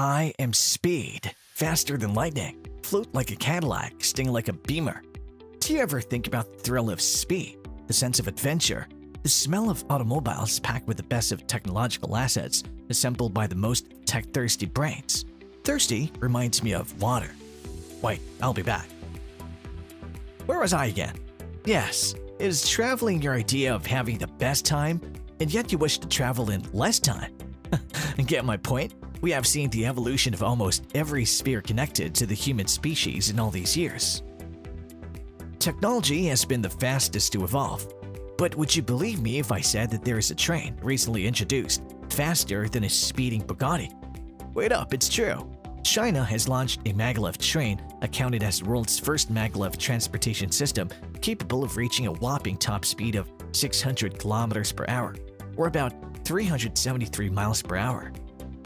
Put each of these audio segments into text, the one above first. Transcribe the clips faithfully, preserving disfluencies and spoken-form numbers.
I am speed, faster than lightning, float like a Cadillac, sting like a Beamer. Do you ever think about the thrill of speed, the sense of adventure, the smell of automobiles packed with the best of technological assets assembled by the most tech-thirsty brains? Thirsty reminds me of water. Wait, I'll be back. Where was I again? Yes, is traveling your idea of having the best time, and yet you wish to travel in less time? Get my point? We have seen the evolution of almost every sphere connected to the human species in all these years. Technology has been the fastest to evolve, but would you believe me if I said that there is a train recently introduced faster than a speeding Bugatti? Wait up, it's true. China has launched a Maglev train, accounted as the world's first Maglev transportation system, capable of reaching a whopping top speed of six hundred kilometers per hour, or about three hundred seventy-three miles per hour.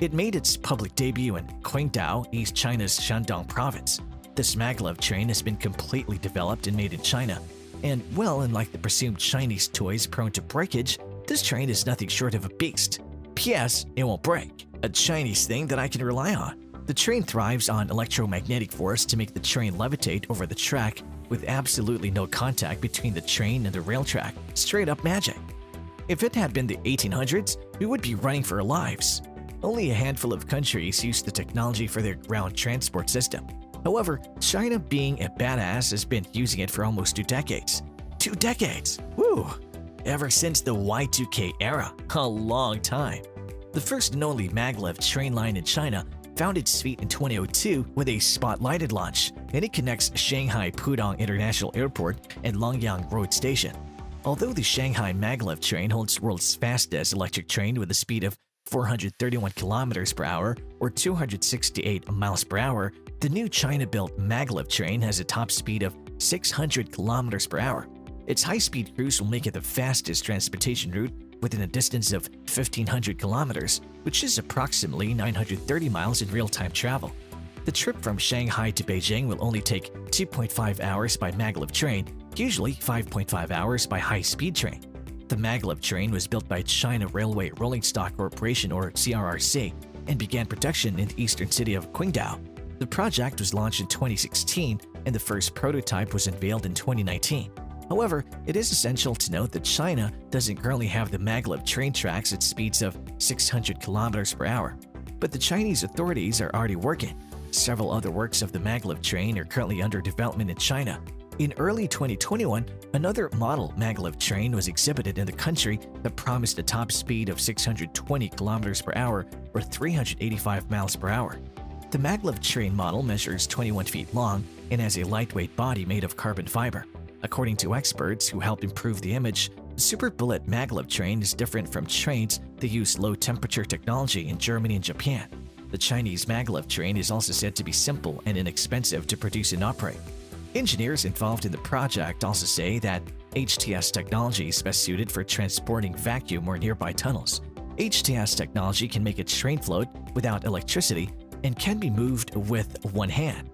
It made its public debut in Qingdao, East China's Shandong province. This Maglev train has been completely developed and made in China, and well, unlike the presumed Chinese toys prone to breakage, this train is nothing short of a beast. P S It won't break. A Chinese thing that I can rely on. The train thrives on electromagnetic force to make the train levitate over the track with absolutely no contact between the train and the rail track. Straight up magic. If it had been the eighteen hundreds, we would be running for our lives. Only a handful of countries use the technology for their ground transport system. However, China, being a badass, has been using it for almost two decades. Two decades! Woo! Ever since the Y two K era. A long time. The first and only maglev train line in China found its feet in twenty oh two with a spotlighted launch, and it connects Shanghai Pudong International Airport and Longyang Road Station. Although the Shanghai Maglev train holds the world's fastest electric train with a speed of four hundred thirty-one kilometers per hour or two hundred sixty-eight miles per hour, the new China-built Maglev train has a top speed of six hundred kilometers per hour. Its high-speed cruise will make it the fastest transportation route within a distance of fifteen hundred kilometers, which is approximately nine hundred thirty miles in real-time travel. The trip from Shanghai to Beijing will only take two point five hours by Maglev train, usually five point five hours by high-speed train. The Maglev train was built by China Railway Rolling Stock Corporation, or C R R C, and began production in the eastern city of Qingdao. The project was launched in twenty sixteen, and the first prototype was unveiled in twenty nineteen. However, it is essential to note that China doesn't currently have the Maglev train tracks at speeds of six hundred kilometers per hour, but the Chinese authorities are already working. Several other works of the Maglev train are currently under development in China. In early twenty twenty-one, another model Maglev train was exhibited in the country that promised a top speed of six hundred twenty kilometers per hour or three hundred eighty-five miles per hour. The Maglev train model measures twenty-one feet long and has a lightweight body made of carbon fiber. According to experts who help improve the image, the Super Bullet Maglev train is different from trains that use low-temperature technology in Germany and Japan. The Chinese Maglev train is also said to be simple and inexpensive to produce and operate. Engineers involved in the project also say that H T S technology is best suited for transporting vacuum or nearby tunnels. H T S technology can make a train float without electricity and can be moved with one hand.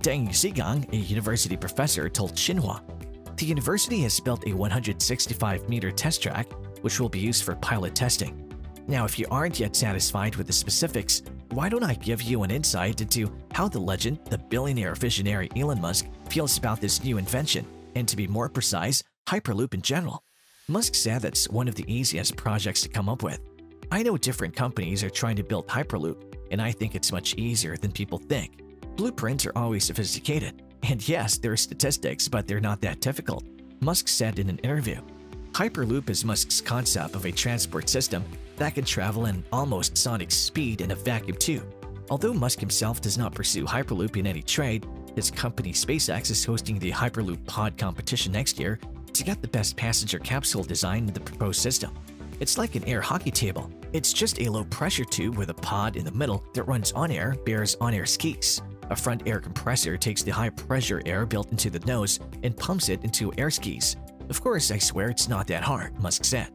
Deng Xigang, a university professor, told Xinhua, "The university has built a one hundred sixty-five meter test track, which will be used for pilot testing. Now, if you aren't yet satisfied with the specifics, why don't I give you an insight into how the legend, the billionaire visionary Elon Musk, feels about this new invention, and to be more precise, Hyperloop in general." Musk said that's one of the easiest projects to come up with. "I know different companies are trying to build Hyperloop, and I think it's much easier than people think. Blueprints are always sophisticated. And yes, there are statistics, but they're not that difficult," Musk said in an interview. Hyperloop is Musk's concept of a transport system that can travel in almost sonic speed in a vacuum tube. Although Musk himself does not pursue Hyperloop in any trade, his company SpaceX is hosting the Hyperloop pod competition next year to get the best passenger capsule design in the proposed system. "It's like an air hockey table. It's just a low-pressure tube with a pod in the middle that runs on air, bears on-air skis. A front air compressor takes the high-pressure air built into the nose and pumps it into air skis. Of course, I swear it's not that hard," Musk said.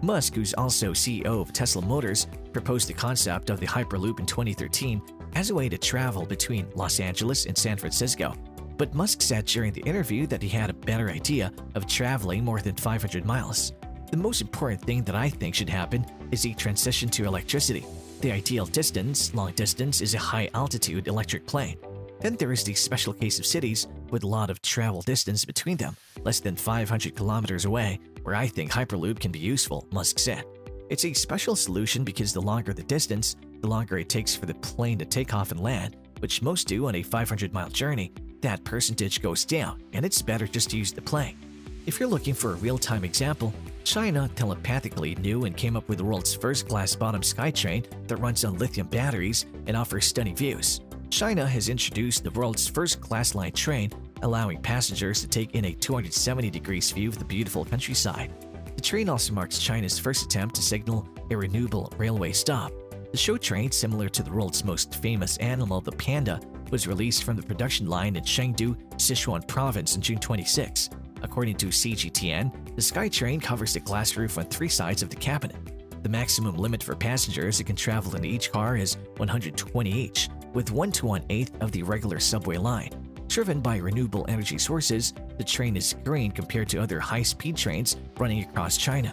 Musk, who's also C E O of Tesla Motors, proposed the concept of the Hyperloop in twenty thirteen as a way to travel between Los Angeles and San Francisco. But Musk said during the interview that he had a better idea of traveling more than five hundred miles. "The most important thing that I think should happen is a transition to electricity. The ideal distance, long distance, is a high-altitude electric plane. Then there is the special case of cities with a lot of travel distance between them, less than five hundred kilometers away, where I think Hyperloop can be useful, Musk said. It's a special solution because the longer the distance, the longer it takes for the plane to take off and land, which most do on a five hundred mile journey. That percentage goes down, and it's better just to use the plane. If you're looking for a real-time example, China telepathically knew and came up with the world's first-class bottom SkyTrain that runs on lithium batteries and offers stunning views. China has introduced the world's first class line train, allowing passengers to take in a two hundred seventy degrees view of the beautiful countryside. The train also marks China's first attempt to signal a renewable railway stop. The show train, similar to the world's most famous animal, the panda, was released from the production line in Chengdu, Sichuan province on June twenty-sixth. According to C G T N, the SkyTrain covers the glass roof on three sides of the cabinet. The maximum limit for passengers that can travel in each car is one hundred twenty each, with one to one eighth of the regular subway line. Driven by renewable energy sources, the train is green compared to other high-speed trains running across China.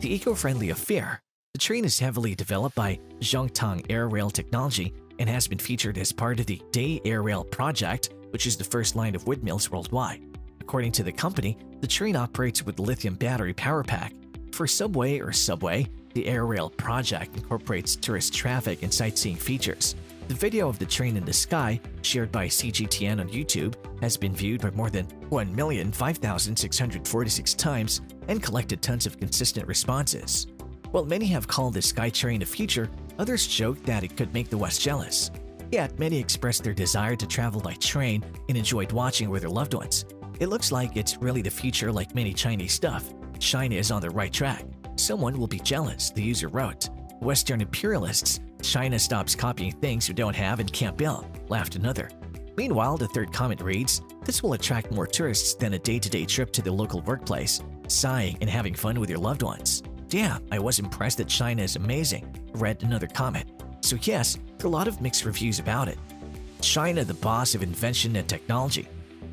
The eco-friendly affair. The train is heavily developed by Zhongtang Air Rail Technology and has been featured as part of the Day Air Rail project, which is the first line of windmills worldwide. According to the company, the train operates with lithium battery power pack. For subway or subway, the Air Rail project incorporates tourist traffic and sightseeing features. The video of the train in the sky, shared by C G T N on YouTube, has been viewed by more than one million five thousand six hundred forty-six times and collected tons of consistent responses. While many have called the SkyTrain a future, others joke that it could make the West jealous. Yet, many expressed their desire to travel by train and enjoyed watching with their loved ones. It looks like it's really the future, like many Chinese stuff. China is on the right track. Someone will be jealous, the user wrote. Western imperialists, China stops copying things you don't have and can't build, laughed another. Meanwhile, the third comment reads, this will attract more tourists than a day-to-day trip to the local workplace, sighing and having fun with your loved ones. Damn, I was impressed that China is amazing, read another comment. So yes, there are a lot of mixed reviews about it. China, the boss of invention and technology.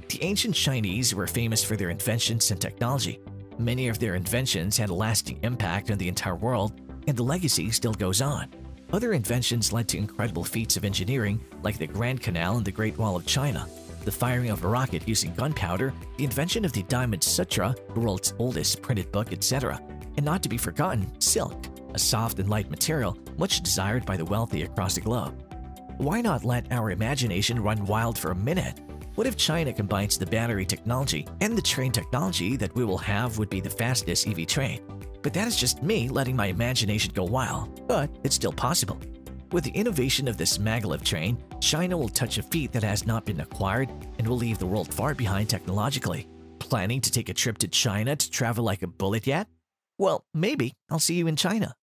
The ancient Chinese were famous for their inventions and technology. Many of their inventions had a lasting impact on the entire world, and the legacy still goes on. Other inventions led to incredible feats of engineering, like the Grand Canal and the Great Wall of China, the firing of a rocket using gunpowder, the invention of the Diamond Sutra, the world's oldest printed book, et cetera. And not to be forgotten, silk, a soft and light material much desired by the wealthy across the globe. Why not let our imagination run wild for a minute? What if China combines the battery technology and the train technology that we will have would be the fastest E V train? But that is just me letting my imagination go wild, but it's still possible. With the innovation of this Maglev train, China will touch a feat that has not been acquired and will leave the world far behind technologically. Planning to take a trip to China to travel like a bullet yet? Well, maybe I'll see you in China.